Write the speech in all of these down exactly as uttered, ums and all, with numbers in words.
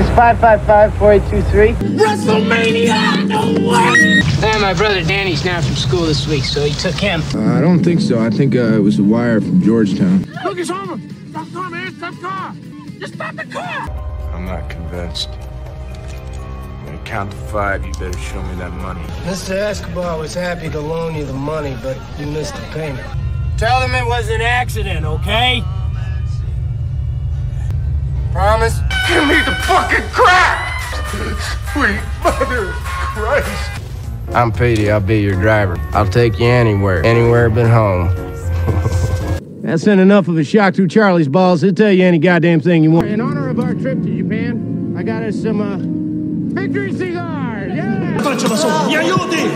It's five five five, four eight two three. WrestleMania! No way! Hey, my brother Danny's now from school this week, so he took him. Uh, I don't think so. I think uh, it was a wire from Georgetown. Look, it's over. Stop the car, man. Stop the car. Just stop the car. I'm not convinced. When I count to five, you better show me that money. Mister Escobar was happy to loan you the money, but you missed the payment. Tell them it was an accident, okay? Promise? Give me the fucking crack! Sweet mother of Christ! I'm Petey, I'll be your driver. I'll take you anywhere, anywhere but home. That's enough of a shock through Charlie's balls. He'll tell you any goddamn thing you want. In honor of our trip to Japan, I got us some, uh, Victory Cigars! Yeah! Yeah, you did!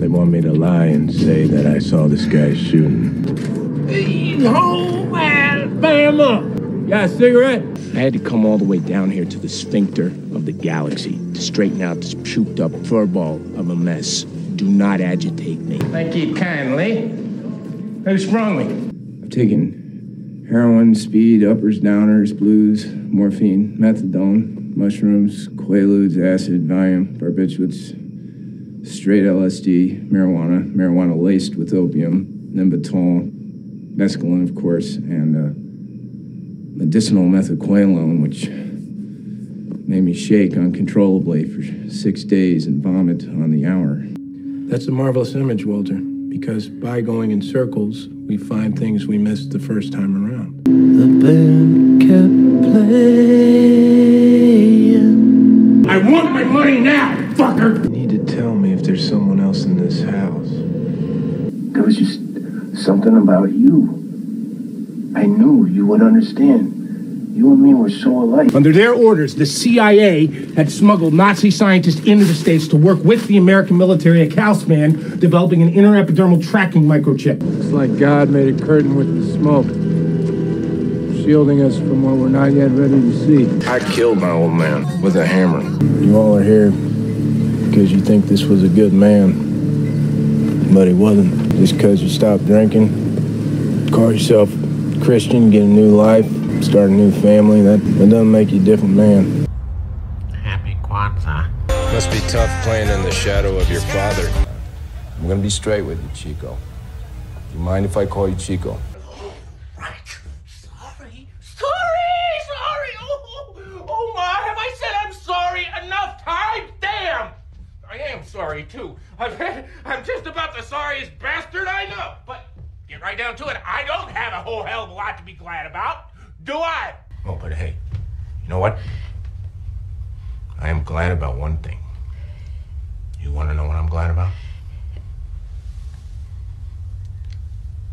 They want me to lie and say that I saw this guy shooting. The whole Alabama. You got a cigarette? I had to come all the way down here to the sphincter of the galaxy to straighten out this puked up furball of a mess. Do not agitate me. Thank you kindly. Who's sprung me? I've taken heroin, speed, uppers, downers, blues, morphine, methadone, mushrooms, quaaludes, acid, Valium, barbiturates, straight L S D, marijuana, marijuana laced with opium, Nimbatol, mescaline, of course, and uh, medicinal methaqualone, which made me shake uncontrollably for six days and vomit on the hour. That's a marvelous image, Walter, because by going in circles, we find things we missed the first time around. The band kept playing. I want my money now, fucker! You need to tell me if there's someone else in this house. I was just... something about you. I knew you would understand. You and me were so alike. Under their orders, the C I A had smuggled Nazi scientists into the States to work with the American military at Calspan, developing an inner epidermal tracking microchip. It's like God made a curtain with the smoke, shielding us from what we're not yet ready to see. I killed my old man with a hammer. You all are here because you think this was a good man, but he wasn't. Just because you stop drinking, call yourself Christian, get a new life, start a new family, that, that doesn't make you a different man. Happy Kwanzaa. Must be tough playing in the shadow of your father. I'm gonna be straight with you, Chico. Do you mind if I call you Chico? Oh, right. Sorry. Sorry, sorry. Oh, oh my, have I said I'm sorry enough times? Damn! I am sorry, too. I'm, I'm just about the sorriest bastard I know. But get right down to it, I don't have a whole hell of a lot to be glad about, do I? Oh, but hey, you know what? I am glad about one thing. You want to know what I'm glad about?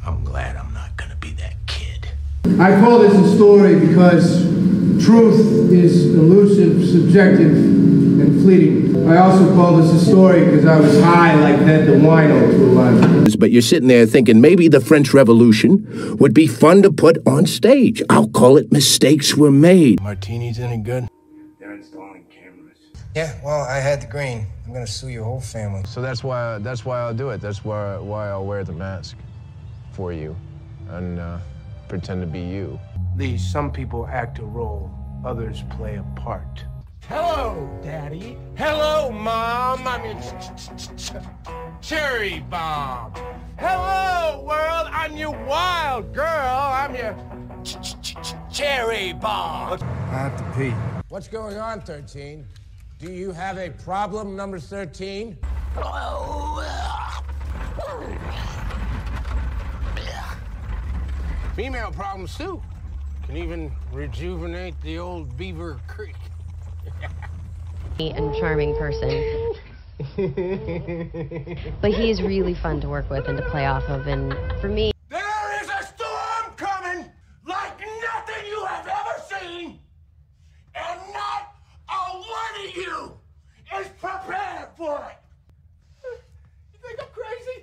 I'm glad I'm not going to be that kid. I call this a story because truth is elusive, subjective, and fleeting. I also call this a story because I was high like that the wino for a while. But you're sitting there thinking maybe the French Revolution would be fun to put on stage. I'll call it Mistakes Were Made. Martini's any good? They're installing cameras. Yeah, well, I had the green. I'm gonna sue your whole family. So that's why that's why I'll do it. That's why why I'll wear the mask for you and uh, pretend to be you. Lee, some people act a role, others play a part. Hello, Daddy. Hello, Mom. I'm your cherry bomb. Hello, world. I'm your wild girl. I'm your cherry bomb. Not the pee. What's going on, thirteen? Do you have a problem, number thirteen? Female problems, too. Can even rejuvenate the old Beaver Creek. And charming person. But he's really fun to work with and to play off of, and for me... There is a storm coming like nothing you have ever seen, and not a one of you is prepared for it. You think I'm crazy?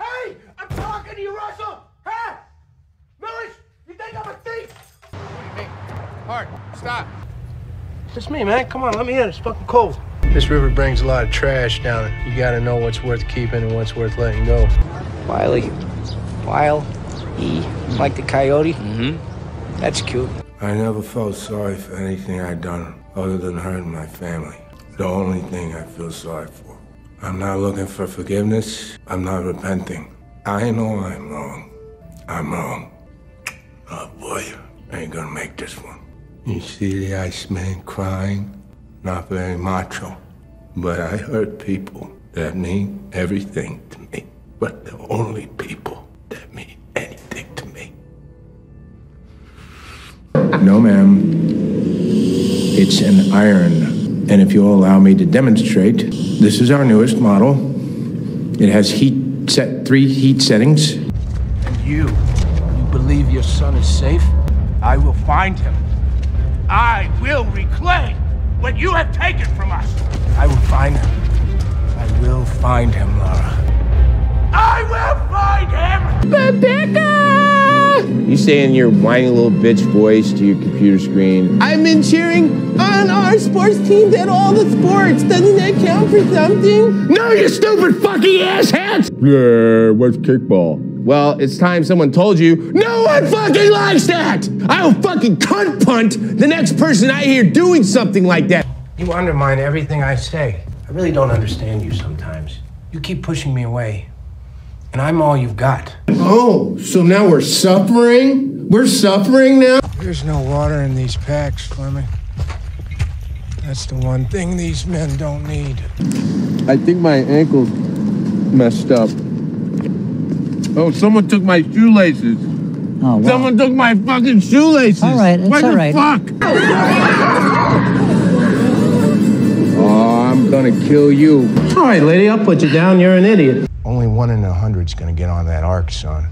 Hey, I'm talking to you, Russell! Huh? Millie, you think I'm a thief? What do you think? Hart, stop. It's me, man. Come on, let me in. It's fucking cold. This river brings a lot of trash down. You gotta know what's worth keeping and what's worth letting go. Wiley. Wile. E. Like the coyote? Mm-hmm. That's cute. I never felt sorry for anything I'd done other than hurting my family. The only thing I feel sorry for. I'm not looking for forgiveness. I'm not repenting. I know I'm wrong. I'm wrong. Oh boy, I ain't gonna make this one. You see the Iceman crying? Not very macho. But I hurt people that mean everything to me. But the only people that mean anything to me. No, ma'am. It's an iron. And if you'll allow me to demonstrate, this is our newest model. It has heat set, three heat settings. And you, you believe your son is safe? I will find him. I will reclaim what you have taken from us. I will find him. I will find him, Lara. I will find him! Rebecca! You say in your whiny little bitch voice to your computer screen, I've been cheering on our sports teams at all the sports. Doesn't that count for something? No, you stupid fucking asshats! Yeah, what's kickball? Well, it's time someone told you, no one fucking likes that! I will fucking cunt punt the next person I hear doing something like that. You undermine everything I say. I really don't understand you sometimes. You keep pushing me away, and I'm all you've got. Oh, so now we're suffering? We're suffering now? There's no water in these packs, Fleming. That's the one thing these men don't need. I think my ankle's messed up. Oh, someone took my shoelaces. Oh, wow. Someone took my fucking shoelaces. All right, it's all right. What the fuck? Oh, I'm gonna kill you. All right, lady, I'll put you down. You're an idiot. Only one in a hundred's gonna get on that ark, son.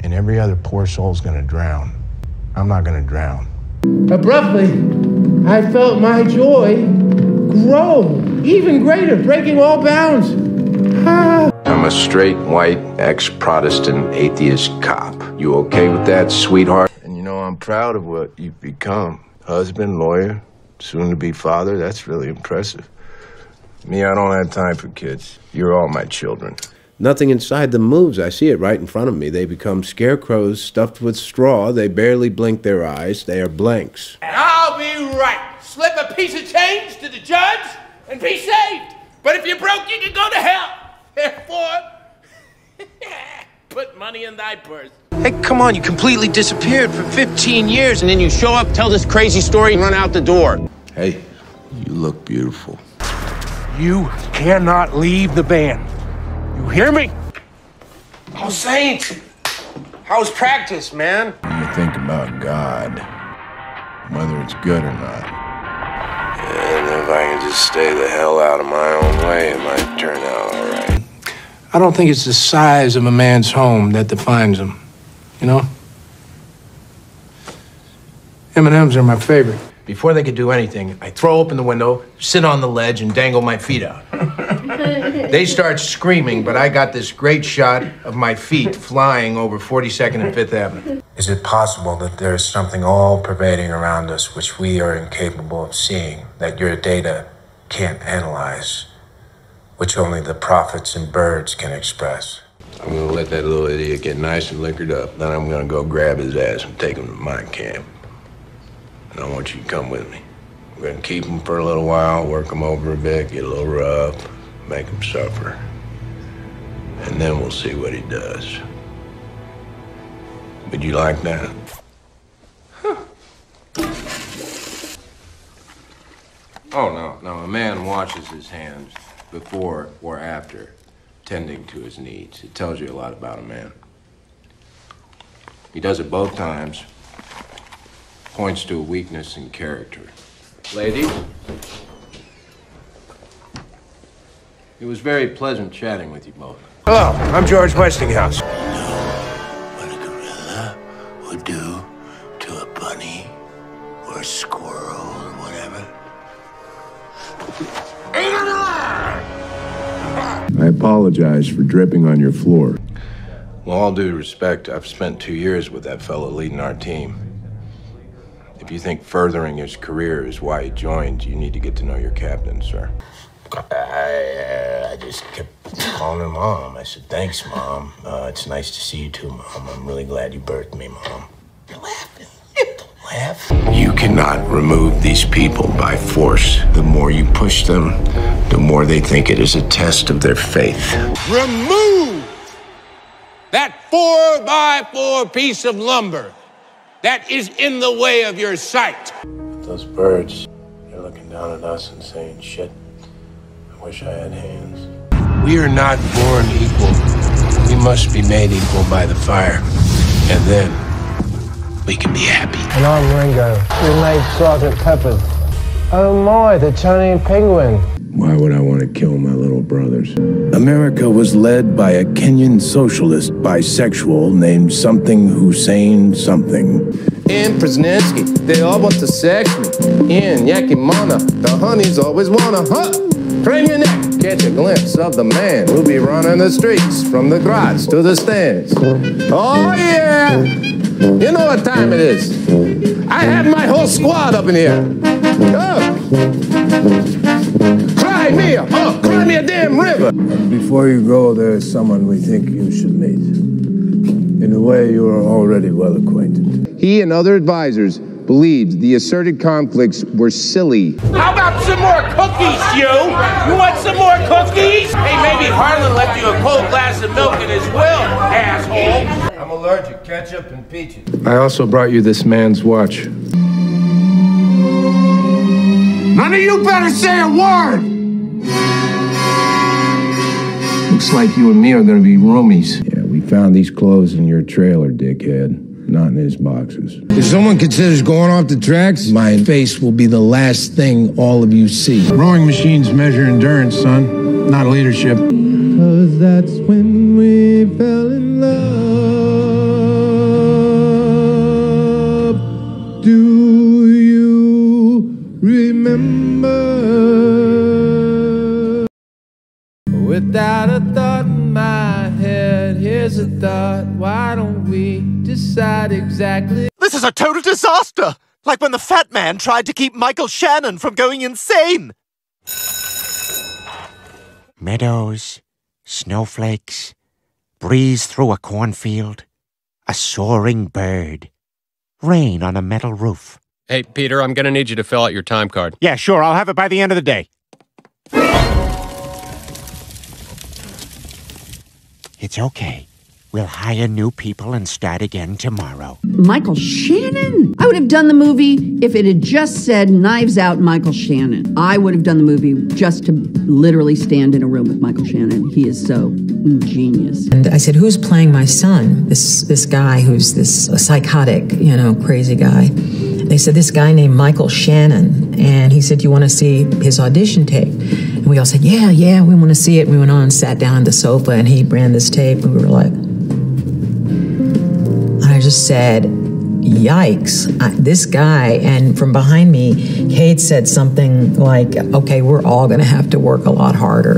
And every other poor soul's gonna drown. I'm not gonna drown. Abruptly, I felt my joy grow even greater, breaking all bounds. Ah. I'm a straight, white, ex-Protestant, atheist cop. You okay with that, sweetheart? And you know, I'm proud of what you've become. Husband, lawyer, soon-to-be father, that's really impressive. Me, I don't have time for kids. You're all my children. Nothing inside them moves. I see it right in front of me. They become scarecrows stuffed with straw. They barely blink their eyes. They are blanks. And I'll be right. Slip a piece of change to the judge and be saved. But if you're broke, you can go to hell. Therefore, put money in thy purse. Hey, come on, you completely disappeared for fifteen years, and then you show up, tell this crazy story, and run out the door. Hey, you look beautiful. You cannot leave the band. You hear me? Oh, Saint, how's practice, man? You think about God, whether it's good or not. And if I can just stay the hell out of my own way, it might turn out all right. I don't think it's the size of a man's home that defines him, you know? M and M's are my favorite. Before they could do anything, I throw open the window, sit on the ledge, and dangle my feet out. They start screaming, but I got this great shot of my feet flying over forty-second and fifth avenue. Is it possible that there is something all-pervading around us which we are incapable of seeing, that your data can't analyze, which only the prophets and birds can express? I'm gonna let that little idiot get nice and liquored up, then I'm gonna go grab his ass and take him to my camp. And I want you to come with me. We're gonna keep him for a little while, work him over a bit, get a little rough, make him suffer, and then we'll see what he does. Would you like that? Huh. Oh, no, no, a man washes his hands before or after tending to his needs. It tells you a lot about a man. He does it both times, points to a weakness in character. Ladies? It was very pleasant chatting with you both. Hello, I'm George Westinghouse. Know what a gorilla would do to a bunny or a squirrel or whatever? I apologize for dripping on your floor. Well, all due respect, I've spent two years with that fellow leading our team. If you think furthering his career is why he joined, you need to get to know your captain, sir. I, I just kept calling her Mom. I said, thanks, Mom. Uh, it's nice to see you too, Mom. I'm really glad you birthed me, Mom. You're laughing. Don't laugh. You cannot remove these people by force. The more you push them, the more they think it is a test of their faith. Remove that four by four piece of lumber that is in the way of your sight. Those birds, they're looking down at us and saying, shit, I wish I had hands. We are not born equal. We must be made equal by the fire. And then we can be happy. And I'm Ringo. We made Sergeant Pepper's. Oh my, the Chinese penguin. Why would I want to kill my little brothers? America was led by a Kenyan socialist bisexual named something Hussein something. In Prznesky, they all want to sex me. In Yakimana, the honeys always wanna hunt. Crane your neck, catch a glimpse of the man who'll be running the streets from the garage to the stands. Oh yeah! You know what time it is. I have my whole squad up in here. Oh. Cry me a, oh, cry me a damn river. Before you go, there is someone we think you should meet. In a way, you are already well acquainted. He and other advisors believed the asserted conflicts were silly. How about some more cookies, you? You want some more cookies? Hey, maybe Harlan left you a cold glass of milk in his will, asshole. I'm allergic, ketchup and peaches. I also brought you this man's watch. None of you better say a word! Looks like you and me are gonna be roomies. Yeah, we found these clothes in your trailer, dickhead. Not in his boxes. If someone considers going off the tracks, my face will be the last thing all of you see. Rowing machines measure endurance, son, not leadership. 'Cause that's when we fell in love. Do you remember? Without a thought in my head, here's a thought, why don't we decide exactly? This is a total disaster! Like when the fat man tried to keep Michael Shannon from going insane! Meadows, snowflakes, breeze through a cornfield, a soaring bird, rain on a metal roof. Hey, Peter, I'm gonna need you to fill out your time card. Yeah, sure, I'll have it by the end of the day. It's okay. We'll hire new people and start again tomorrow. Michael Shannon? I would have done the movie if it had just said Knives Out Michael Shannon. I would have done the movie just to literally stand in a room with Michael Shannon. He is so genius. And I said, who's playing my son? This, this guy who's this psychotic, you know, crazy guy. They said, this guy named Michael Shannon. And he said, do you want to see his audition tape? And we all said, yeah, yeah, we want to see it. We went on and sat down on the sofa, and he ran this tape. And we were like... And I just said, yikes, I, this guy. And from behind me, Kate said something like, okay, we're all going to have to work a lot harder.